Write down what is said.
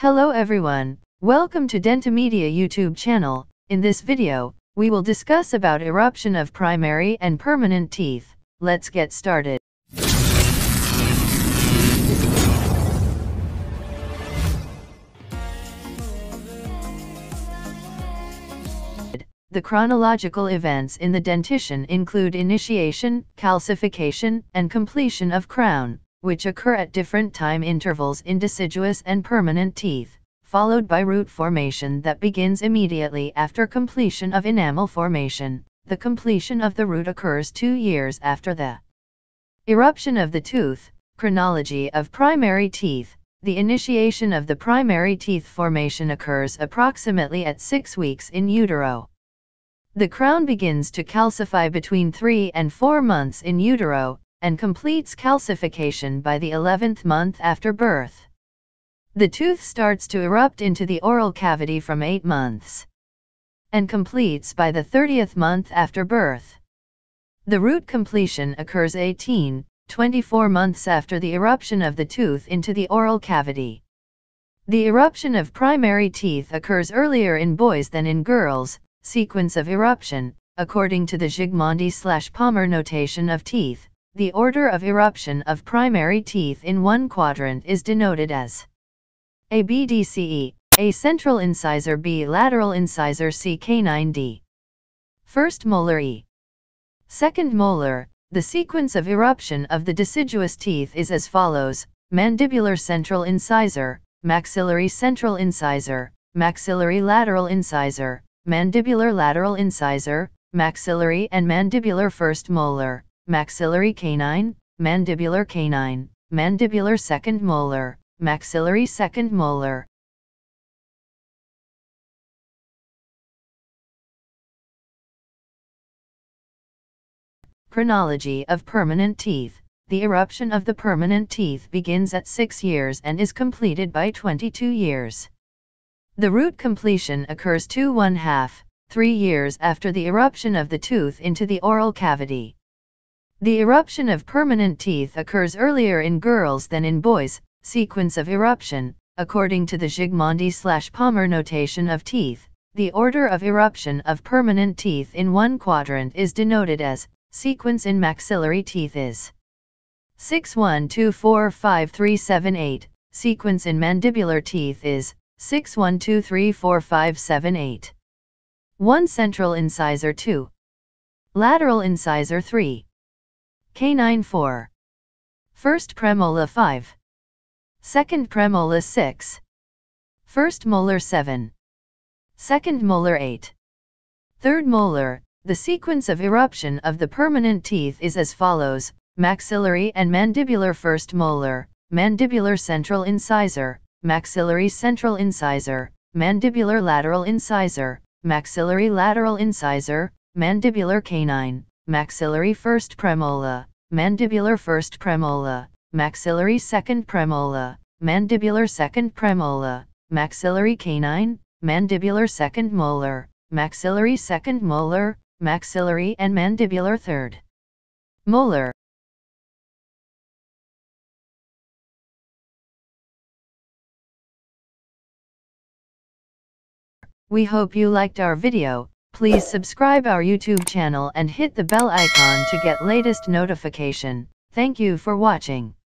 Hello everyone, welcome to DentoMedia YouTube channel. In this video, we will discuss about eruption of primary and permanent teeth. Let's get started. The chronological events in the dentition include initiation, calcification, and completion of crown, which occur at different time intervals in deciduous and permanent teeth, followed by root formation that begins immediately after completion of enamel formation. The completion of the root occurs 2 years after the eruption of the tooth. Chronology of primary teeth. The initiation of the primary teeth formation occurs approximately at 6 weeks in utero. The crown begins to calcify between 3 and 4 months in utero, and completes calcification by the 11th month after birth. The tooth starts to erupt into the oral cavity from 8 months, and completes by the 30th month after birth. The root completion occurs 24 months after the eruption of the tooth into the oral cavity. The eruption of primary teeth occurs earlier in boys than in girls. Sequence of eruption. According to the Zigmondi/Palmer notation of teeth, the order of eruption of primary teeth in one quadrant is denoted as A, B, D, C, E, A central incisor, B lateral incisor, C canine, D first molar, E second molar. The sequence of eruption of the deciduous teeth is as follows: mandibular central incisor, maxillary central incisor, maxillary lateral incisor, mandibular lateral incisor, maxillary and mandibular first molar, maxillary canine, mandibular canine, mandibular second molar, maxillary second molar. Chronology of permanent teeth. The eruption of the permanent teeth begins at 6 years and is completed by 22 years. The root completion occurs 3 years after the eruption of the tooth into the oral cavity. The eruption of permanent teeth occurs earlier in girls than in boys. Sequence of eruption. According to the Zigmondi/Palmer notation of teeth, the order of eruption of permanent teeth in one quadrant is denoted as sequence in maxillary teeth is 6, 1, 2, 4, 5, 3, 7, 8. Sequence in mandibular teeth is 6, 1, 2, 3, 4, 5, 7, 8. 1 central incisor, 2 lateral incisor, 3 canine, 4 first premolar, 5 second premolar, 6 first molar, 7 second molar, 8 third molar. The sequence of eruption of the permanent teeth is as follows: maxillary and mandibular first molar, mandibular central incisor, maxillary central incisor, mandibular lateral incisor, maxillary lateral incisor, mandibular canine, maxillary first premolar, mandibular first premolar, maxillary second premolar, mandibular second premolar, maxillary canine, mandibular second molar, maxillary second molar, maxillary and mandibular third molar. We hope you liked our video. Please subscribe our YouTube channel and hit the bell icon to get latest notification. Thank you for watching.